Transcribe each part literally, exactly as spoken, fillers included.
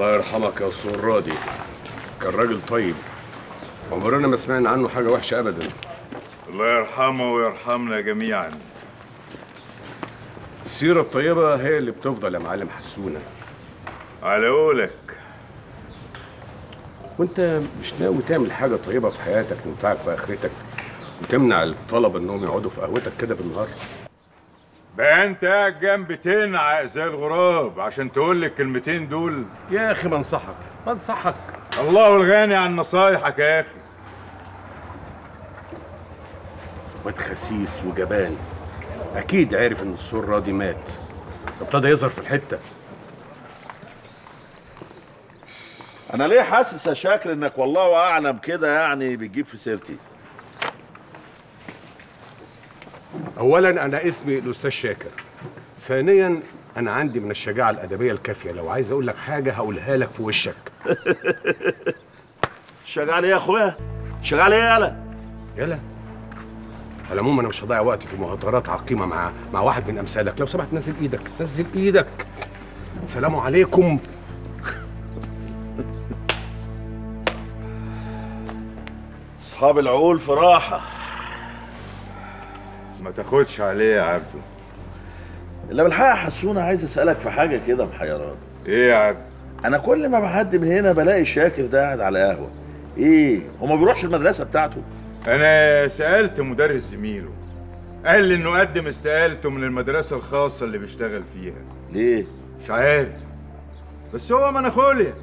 الله يرحمك يا أستاذ الراضي، كان راجل طيب، عمرنا ما سمعنا عنه حاجة وحشة أبدا. الله يرحمه ويرحمنا جميعا. السيرة الطيبة هي اللي بتفضل يا معلم حسونة. على قولك. وأنت مش ناوي تعمل حاجة طيبة في حياتك تنفعك في آخرتك وتمنع الطلبة إنهم يقعدوا في قهوتك كده بالنهار؟ بقى انت قاعد جنب تنعق زي الغراب عشان تقول لي الكلمتين دول؟ يا اخي بنصحك بنصحك، الله الغني عن نصايحك يا اخي. واد خسيس وجبان، اكيد عارف ان السور راضي مات، ابتدى يظهر في الحته. انا ليه حاسس يا شاكر انك والله اعلم كده يعني بتجيب في سيرتي؟ أولاً أنا اسمي الأستاذ شاكر. ثانياً أنا عندي من الشجاعة الأدبية الكافية، لو عايز أقول لك حاجة هقولها لك في وشك. شغال إيه يا أخويا؟ شغال إيه يالا؟ يالا؟ على العموم أنا مش هضيع وقتي في مهاترات عقيمة مع مع واحد من أمثالك، لو سمحت نزل إيدك، نزل إيدك. سلام عليكم. أصحاب العقول في راحة. ما تاخدش عليه يا عبده. اللي بالحقيقه حسونة عايز اسالك في حاجه كده محيراني. ايه يا عبده؟ انا كل ما بعدي من هنا بلاقي شاكر ده قاعد على قهوه. ايه هو ما بيروحش المدرسه بتاعته؟ انا سالت مدرس زميله قال لي انه قدم استقالته من المدرسه الخاصه اللي بيشتغل فيها. ليه؟ مش عارف، بس هو مناخوليا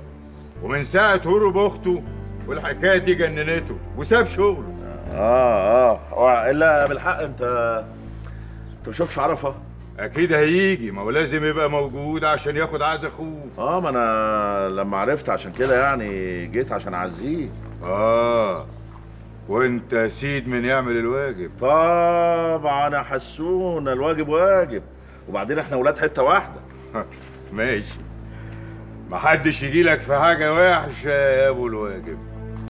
ومن ساعه هروب اخته والحكايه دي جننته وساب شغله. اه اه الا بالحق انت انت ما شفتش عرفه؟ اكيد هيجي، ما هو لازم يبقى موجود عشان ياخد عز اخوه. اه ما انا لما عرفت عشان كده يعني جيت عشان اعزيه. اه وانت سيد من يعمل الواجب. طبعا يا حسون الواجب واجب، وبعدين احنا ولاد حته واحده. ماشي، محدش يجيلك في حاجه وحشه يا ابو الواجب.